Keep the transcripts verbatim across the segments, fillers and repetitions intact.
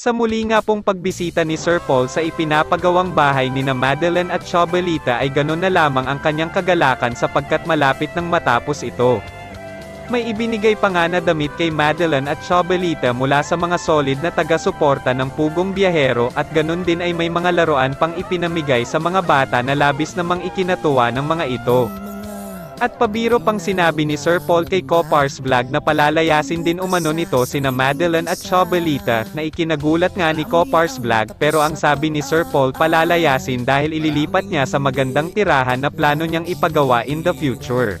Sa muli nga pong pagbisita ni Sir Paul sa ipinapagawang bahay ni na Madelyn at Chabelita ay ganun na lamang ang kanyang kagalakan sapagkat malapit nang matapos ito. May ibinigay pa nga na damit kay Madelyn at Chabelita mula sa mga solid na taga-suporta ng Pugong Byahero at ganun din ay may mga laruan pang ipinamigay sa mga bata na labis namang ikinatuwa ng mga ito. At pabiro pang sinabi ni Sir Paul kay Khopars Vlog na palalayasin din umano nito sina Madelyn at Chabelita, na ikinagulat nga ni Khopars Vlog pero ang sabi ni Sir Paul palalayasin dahil ililipat niya sa magandang tirahan na plano niyang ipagawa in the future.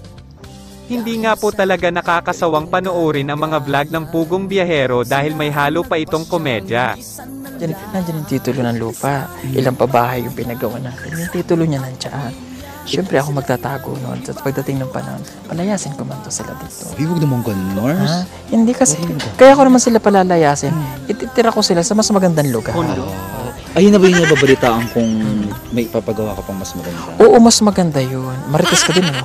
Hindi nga po talaga nakakasawang panoorin ang mga vlog ng Pugong Byahero dahil may halo pa itong komedya. Nandiyan yung titulo ng lupa, ilang pabahay yung pinagawa natin, yung titulo niya nandiyan. Siyempre ako magtatago noon at pagdating ng panahon, palayasin ko man to sila dito. Huwag naman ganun, Nors? Hindi kasi, kaya ko naman sila palalayasin. Ititira ko sila sa mas magandang lugar. Ayun na ba yung nababalitaan kung may ipapagawa ka pang mas maganda? Oo, mas maganda yun. Marites ka din, no?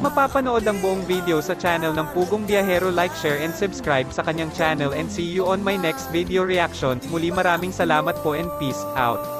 Mapapanood ang buong video sa channel ng Pugong Byahero. Like, share, and subscribe sa kanyang channel and see you on my next video reaction. Muli maraming salamat po and peace out.